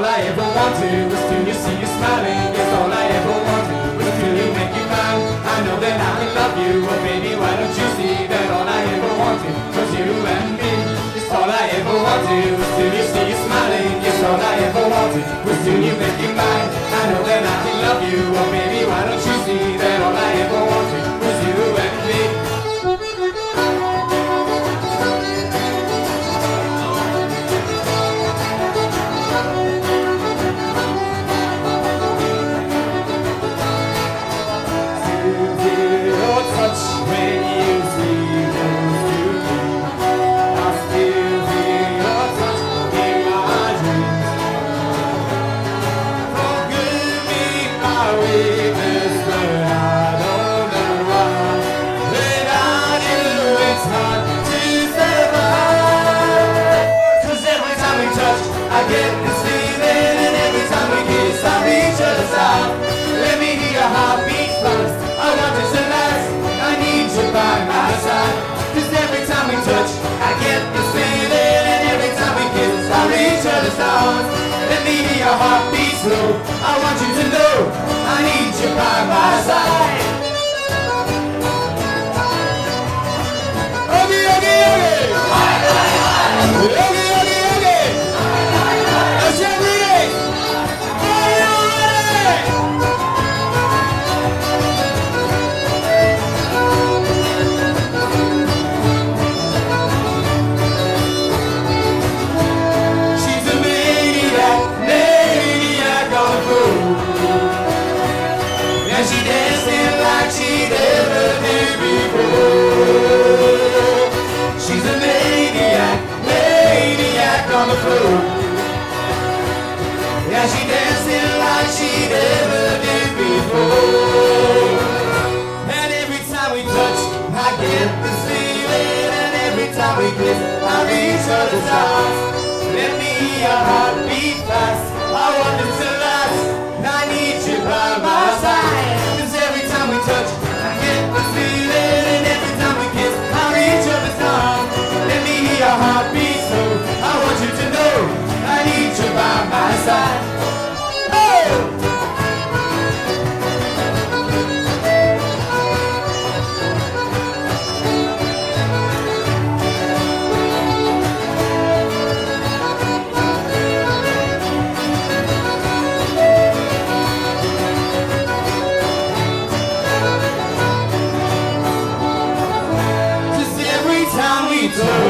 all I ever want to is to see you smiling. Yes, all I ever want to is to make you mine. I know that I'm in love you, but baby, why don't you see that all I ever want to was you and me. Yes, all I ever want to is to see you smiling. Yes, all I ever want to was to make you mine. I know that I'm in love you, but baby, why don't you see that all I ever want to was you and me. Let me hear your heartbeat slow. I want you to know I need you by my side. Oogie, oogie, oogie. Oogie, oogie, oogie. That's every day. Yeah, she dancing like she never did before. And every time we touch, I get this feeling. And every time we kiss, I reach other times. Let me hear your heartbeat fast. I want it to last. I need you by my side. 'Cause every time we touch, I get this feeling. And every time we kiss, I reach other times. Let me hear your heartbeat so I want you to know I need you by my side. So